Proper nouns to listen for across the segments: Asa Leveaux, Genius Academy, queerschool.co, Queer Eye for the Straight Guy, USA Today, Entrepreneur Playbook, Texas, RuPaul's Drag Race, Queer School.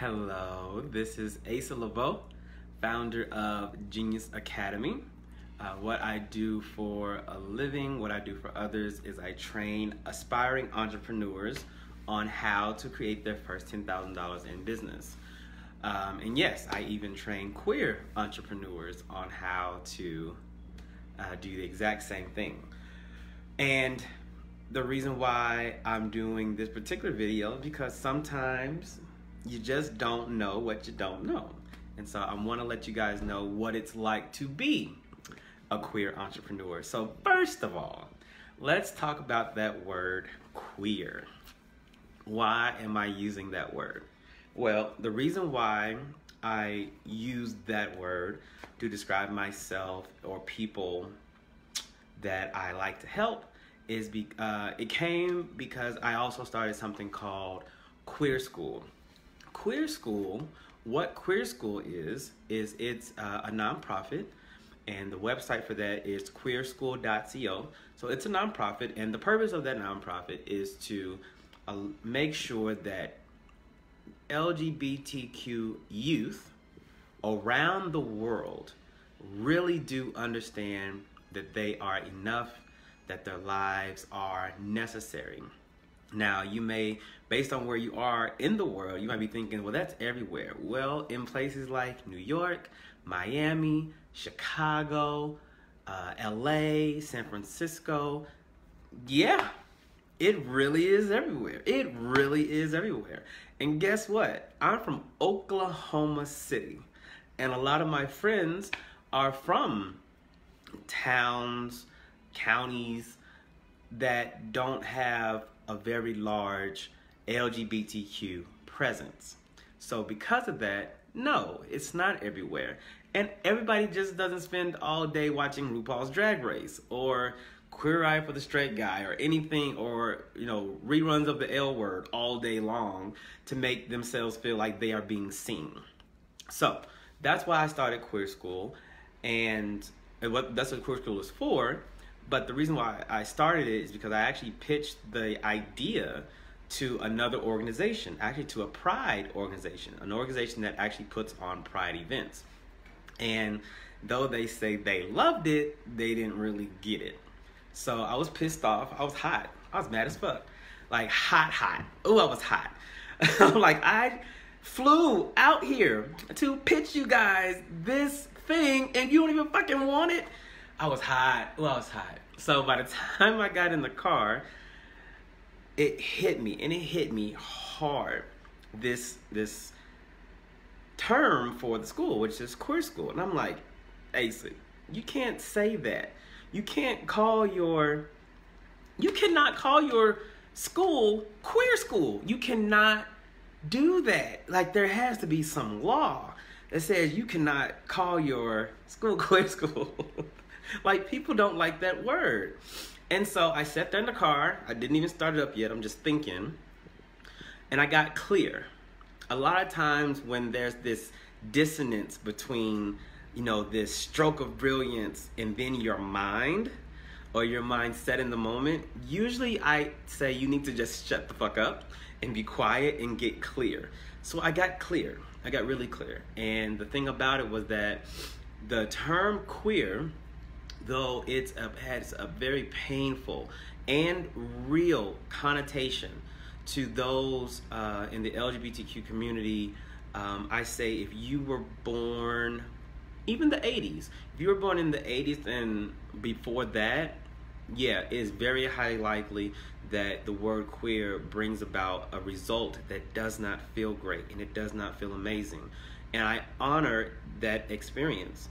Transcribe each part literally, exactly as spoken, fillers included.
Hello, this is Asa Leveaux, founder of Genius Academy. Uh, what I do for a living, what I do for others, is I train aspiring entrepreneurs on how to create their first ten thousand dollars in business. Um, and yes, I even train queer entrepreneurs on how to uh, do the exact same thing. And the reason why I'm doing this particular video is because sometimes you just don't know what you don't know. And so I want to let you guys know what it's like to be a queer entrepreneur. So first of all, let's talk about that word queer. Why am I using that word? Well, the reason why I use that word to describe myself or people that I like to help is be, uh, it came because I also started something called Queer School. Queer School, what Queer School is, is it's uh, a nonprofit, and the website for that is queer school dot co. So it's a nonprofit, and the purpose of that nonprofit is to uh, make sure that L G B T Q youth around the world really do understand that they are enough, that their lives are necessary. Now, you may, based on where you are in the world, you might be thinking, well, that's everywhere. Well, in places like New York, Miami, Chicago, uh, L A, San Francisco, yeah, it really is everywhere. It really is everywhere. And guess what? I'm from Oklahoma City, and a lot of my friends are from towns, counties that don't have a very large L G B T Q presence. So because of that, no, it's not everywhere. And everybody just doesn't spend all day watching RuPaul's Drag Race or Queer Eye for the Straight Guy or anything, or, you know, reruns of the L Word all day long to make themselves feel like they are being seen. So that's why I started Queer School, and what that's what Queer School is for. But the reason why I started it is because I actually pitched the idea to another organization, actually to a Pride organization, an organization that actually puts on Pride events. And though they say they loved it, they didn't really get it. So I was pissed off. I was hot. I was mad as fuck. Like hot, hot. Oh, I was hot. I'm like, I flew out here to pitch you guys this thing and you don't even fucking want it. I was hot. Well, I was hot. So by the time I got in the car, it hit me, and it hit me hard. This this term for the school, which is Queer School, and I'm like, Asa, you can't say that. You can't call your, you cannot call your school Queer School. You cannot do that. Like, there has to be some law that says you cannot call your school Queer School. Like, people don't like that word. And so I sat there in the car. I didn't even start it up yet. I'm just thinking. And I got clear. A lot of times when there's this dissonance between, you know, this stroke of brilliance and then your mind or your mindset in the moment, usually I say you need to just shut the fuck up and be quiet and get clear. So I got clear. I got really clear. And the thing about it was that the term queer, though it's a, has a very painful and real connotation to those uh, in the L G B T Q community, um, I say if you were born, even the eighties, if you were born in the eighties and before that, yeah, it's very highly likely that the word queer brings about a result that does not feel great and it does not feel amazing. And I honor that experience.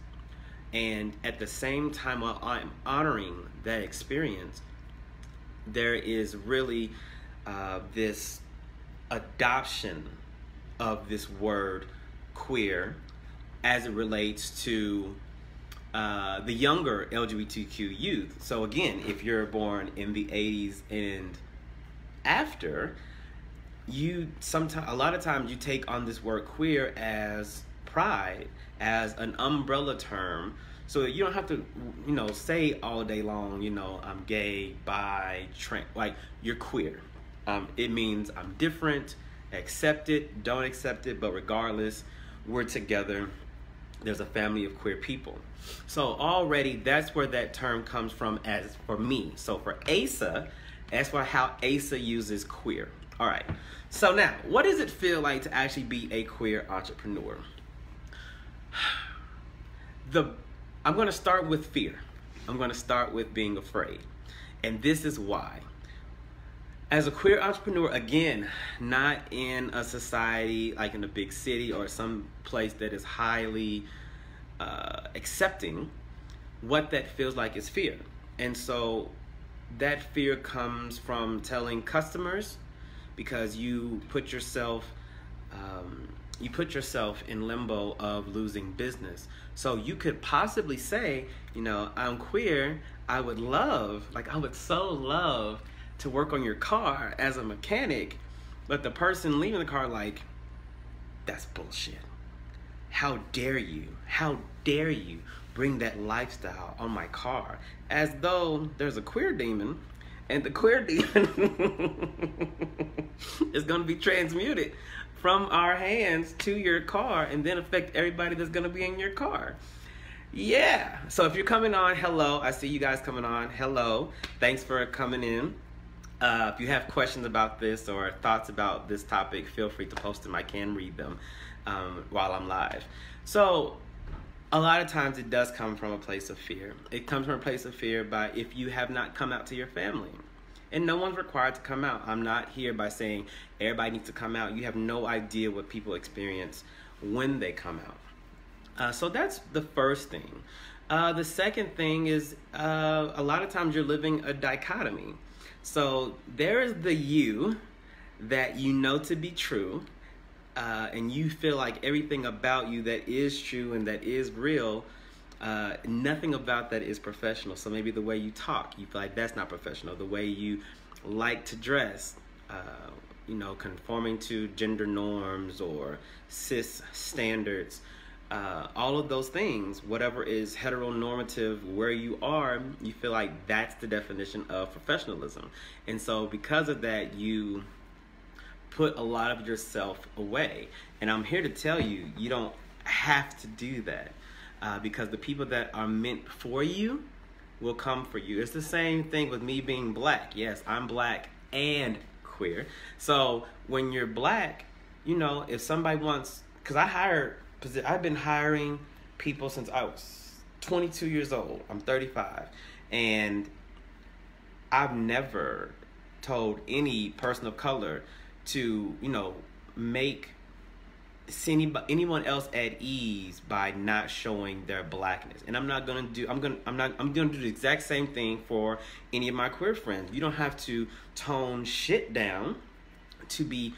And at the same time, while I'm honoring that experience, there is really uh, this adoption of this word queer as it relates to uh, the younger L G B T Q youth. So again, if you're born in the eighties and after, you sometimes, a lot of times you take on this word queer as pride, as an umbrella term, so that you don't have to, you know, say all day long, you know, I'm gay, bi, trans. Like, you're queer. Um, it means I'm different. accept it, don't accept it, but regardless, we're together. There's a family of queer people. So already that's where that term comes from as for me. So for Asa, that's why how Asa uses queer. All right, so now, what does it feel like to actually be a queer entrepreneur? The, I'm gonna start with fear. I'm gonna start with being afraid. And this is why. As a queer entrepreneur, again, not in a society like in a big city or some place that is highly uh, accepting, what that feels like is fear. And so that fear comes from telling customers, because you put yourself, um, you put yourself in limbo of losing business. So you could possibly say, you know, I'm queer, I would love, like I would so love to work on your car as a mechanic, but the person leaving the car like, that's bullshit. How dare you? How dare you bring that lifestyle on my car? As though there's a queer demon, and the queer demon is gonna be transmuted from our hands to your car and then affect everybody that's gonna be in your car. Yeah, so if you're coming on, hello. I see you guys coming on, hello. Thanks for coming in. Uh, if you have questions about this or thoughts about this topic, feel free to post them. I can read them um, while I'm live. So a lot of times it does come from a place of fear. It comes from a place of fear by if you have not come out to your family. And no one's required to come out. I'm not here by saying everybody needs to come out. You have no idea what people experience when they come out. Uh, so that's the first thing. Uh, the second thing is uh, a lot of times you're living a dichotomy. So there is the you that you know to be true, uh, and you feel like everything about you that is true and that is real, uh, nothing about that is professional. So maybe the way you talk, you feel like that's not professional. The way you like to dress, uh, you know, conforming to gender norms or cis standards, uh, all of those things, whatever is heteronormative where you are, you feel like that's the definition of professionalism. And so because of that, you put a lot of yourself away. And I'm here to tell you, you don't have to do that, uh, because the people that are meant for you will come for you. It's the same thing with me being black. Yes, I'm black and queer. So when you're black, you know, if somebody wants, because I hired, I've been hiring people since I was twenty-two years old. I'm thirty-five, and I've never told any person of color to, you know, make anyone else at ease by not showing their blackness. And I'm not gonna do. I'm gonna. I'm not. I'm gonna do the exact same thing for any of my queer friends. You don't have to tone shit down to be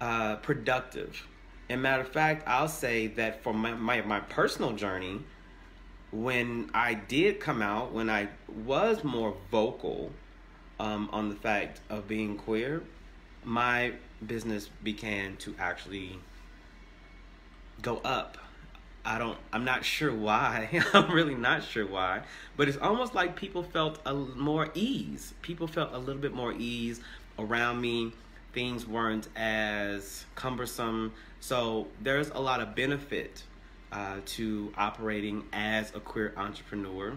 uh, productive. And matter of fact, I'll say that for my, my, my personal journey, when I did come out, when I was more vocal um, on the fact of being queer, my business began to actually go up. I don't, I'm not sure why. I'm really not sure why. But it's almost like people felt a, more ease. People felt a little bit more ease around me. Things weren't as cumbersome. So there's a lot of benefit uh, to operating as a queer entrepreneur.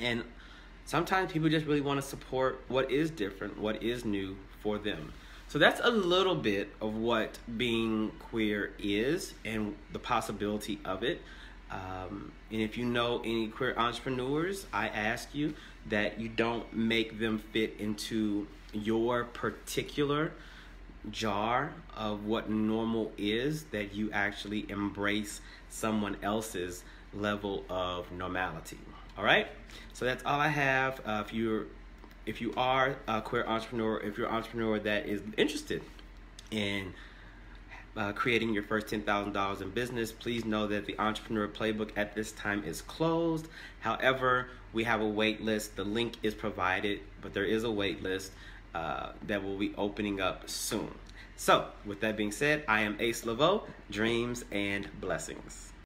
And sometimes people just really want to support what is different, what is new for them. So that's a little bit of what being queer is and the possibility of it. Um, and if you know any queer entrepreneurs, I ask you that you don't make them fit into your particular jar of what normal is, that you actually embrace someone else's level of normality. All right, so that's all I have. Uh, if you're if you are a queer entrepreneur, if you're an entrepreneur that is interested in uh, creating your first ten thousand dollars in business, please know that the Entrepreneur Playbook at this time is closed. However, we have a wait list. The link is provided, but there is a wait list Uh, that will be opening up soon. So, with that being said, I am Asa Leveaux. Dreams and blessings.